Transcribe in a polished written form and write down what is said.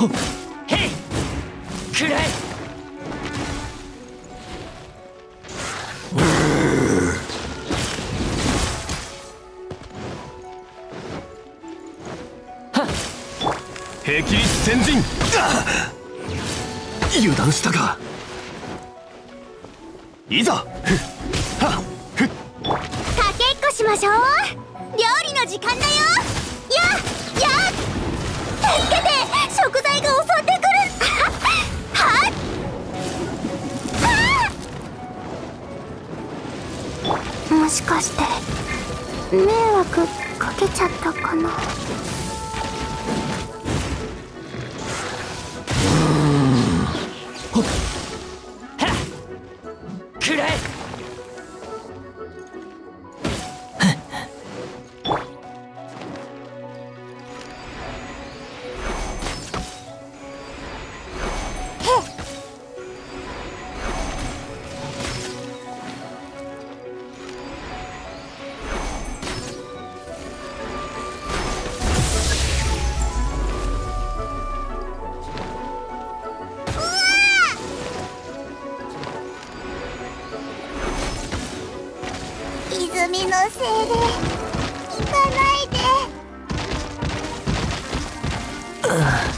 へいくらえ。敵機先陣。油断したか。いざ。はっ。駆けっこしましょう。料理の時間だよ。やっ助けて、食材が襲ってくる。はっ。はっ。もしかして迷惑かけちゃったかな。君のせいで行かないで。